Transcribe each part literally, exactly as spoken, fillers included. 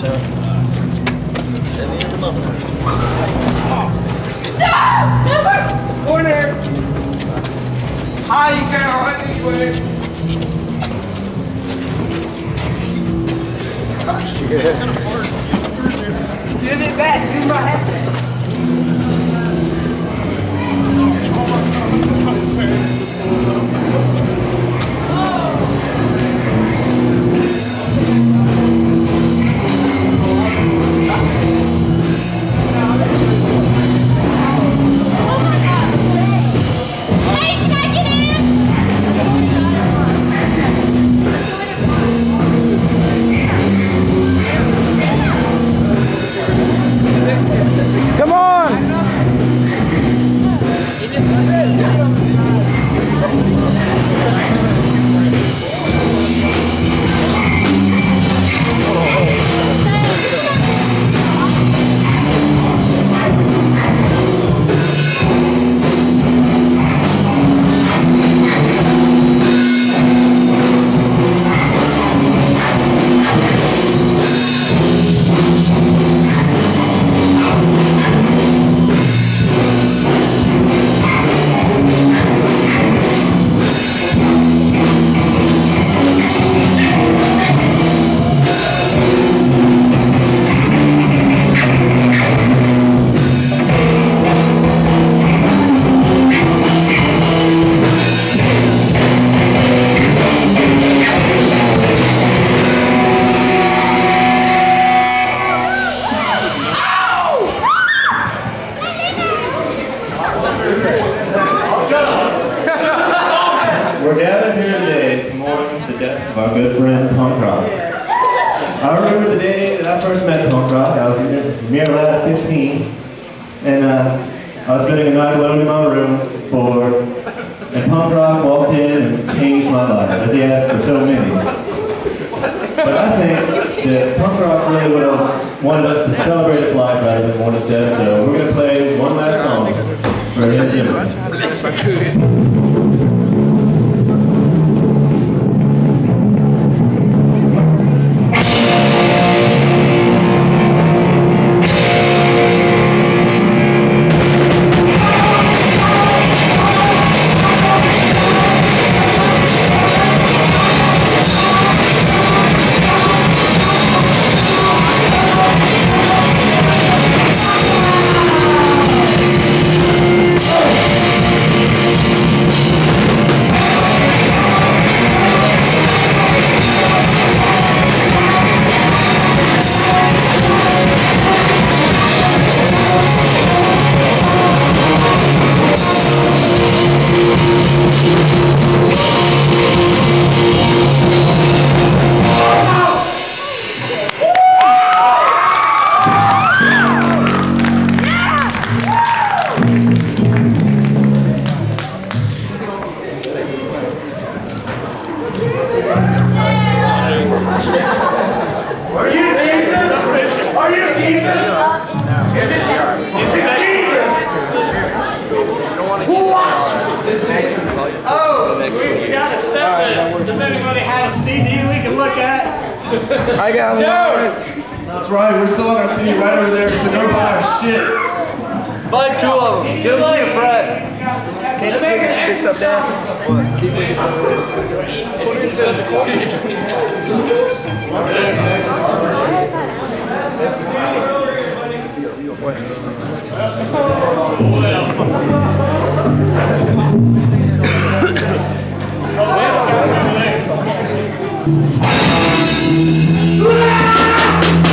Santa. Send me your mother. No! Never! Corner! Hi, girl, anyway. Yeah. Give it back, give my hat back. We'll be right back.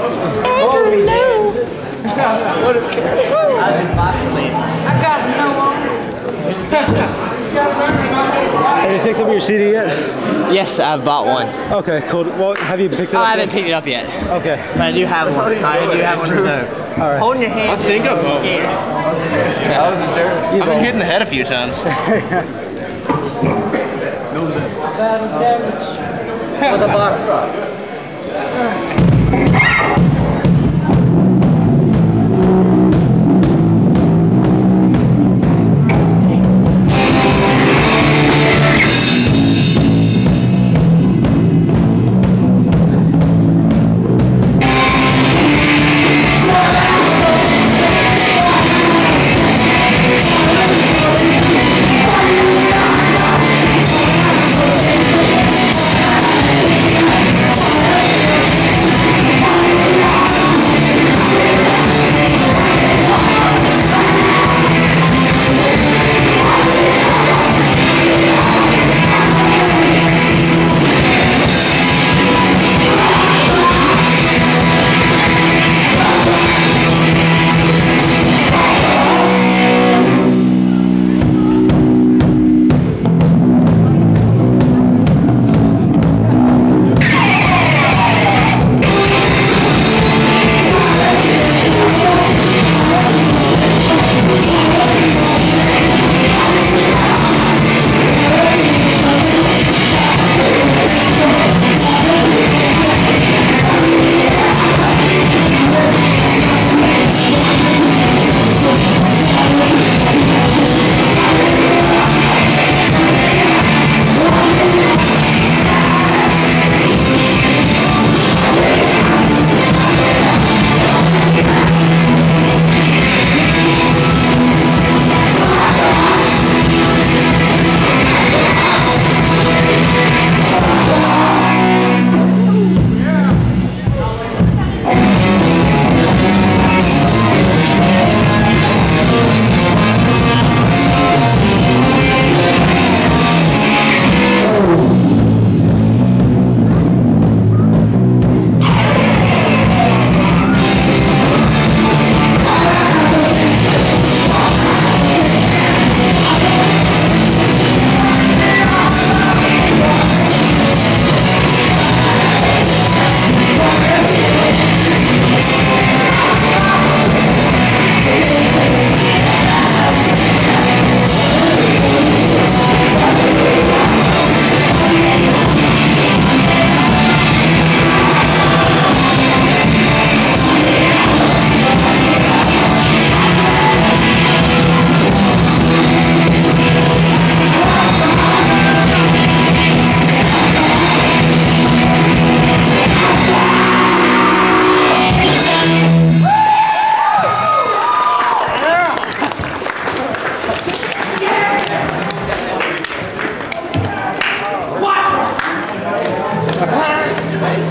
I don't know. I've got snow on. Have you picked up your C D yet? Yes, I've bought one. Okay, cool. Well, have you picked it up? Oh, I haven't yet? picked it up yet. Okay. But I do have one. I do have one reserved. All right. Hold in your hand. I think I'm scared. Yeah, I wasn't sure. You've I've been hit in the head a few times. Double damage. With a box.